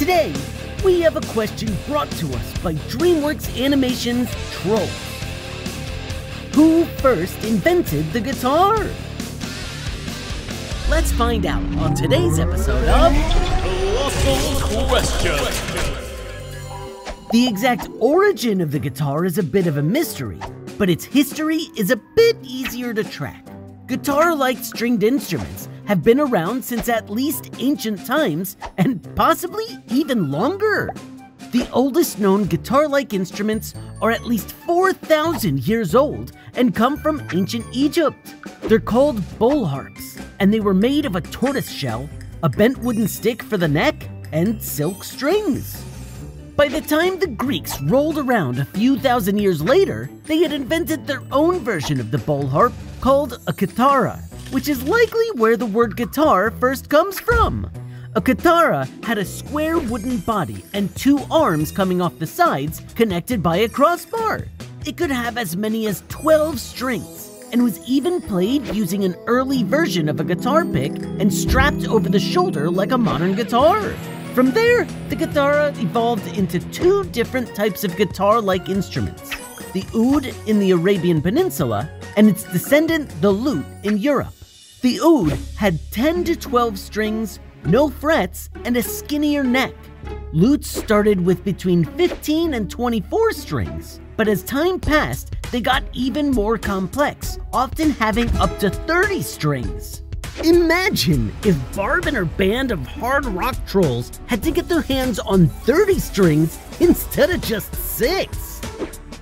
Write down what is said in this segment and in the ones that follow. Today, we have a question brought to us by DreamWorks Animation's Trolls. Who first invented the guitar? Let's find out on today's episode of Colossal Questions. The exact origin of the guitar is a bit of a mystery, but its history is a bit easier to track. Guitar-like stringed instruments have been around since at least ancient times, and possibly even longer. The oldest known guitar-like instruments are at least 4,000 years old and come from ancient Egypt. They're called bowl harps, and they were made of a tortoise shell, a bent wooden stick for the neck, and silk strings. By the time the Greeks rolled around a few thousand years later, they had invented their own version of the bowl harp called a kithara, which is likely where the word guitar first comes from. A kithara had a square wooden body and two arms coming off the sides connected by a crossbar. It could have as many as 12 strings and was even played using an early version of a guitar pick and strapped over the shoulder like a modern guitar. From there, the kithara evolved into two different types of guitar-like instruments, the oud in the Arabian Peninsula and its descendant, the lute, in Europe. The oud had 10 to 12 strings, no frets, and a skinnier neck. Lutes started with between 15 and 24 strings, but as time passed, they got even more complex, often having up to 30 strings. Imagine if Barb and her band of hard rock trolls had to get their hands on 30 strings instead of just 6.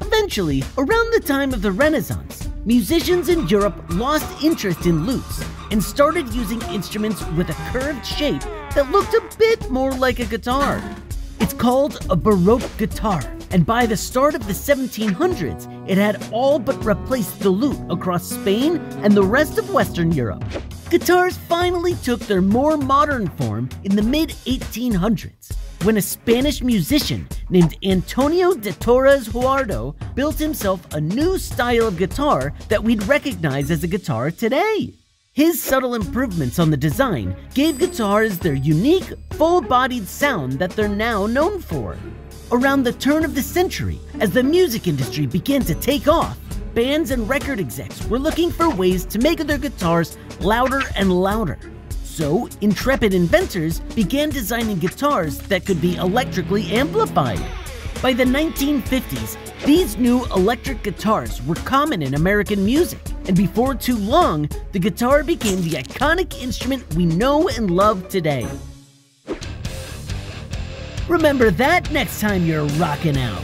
Eventually, around the time of the Renaissance, musicians in Europe lost interest in lutes and started using instruments with a curved shape that looked a bit more like a guitar. It's called a Baroque guitar, and by the start of the 1700s, it had all but replaced the lute across Spain and the rest of Western Europe. Guitars finally took their more modern form in the mid-1800s, when a Spanish musician named Antonio de Torres Jurado built himself a new style of guitar that we'd recognize as a guitar today. His subtle improvements on the design gave guitars their unique, full-bodied sound that they're now known for. Around the turn of the century, as the music industry began to take off, bands and record execs were looking for ways to make their guitars louder and louder. So, intrepid inventors began designing guitars that could be electrically amplified. By the 1950s, these new electric guitars were common in American music, and before too long, the guitar became the iconic instrument we know and love today. Remember that next time you're rocking out!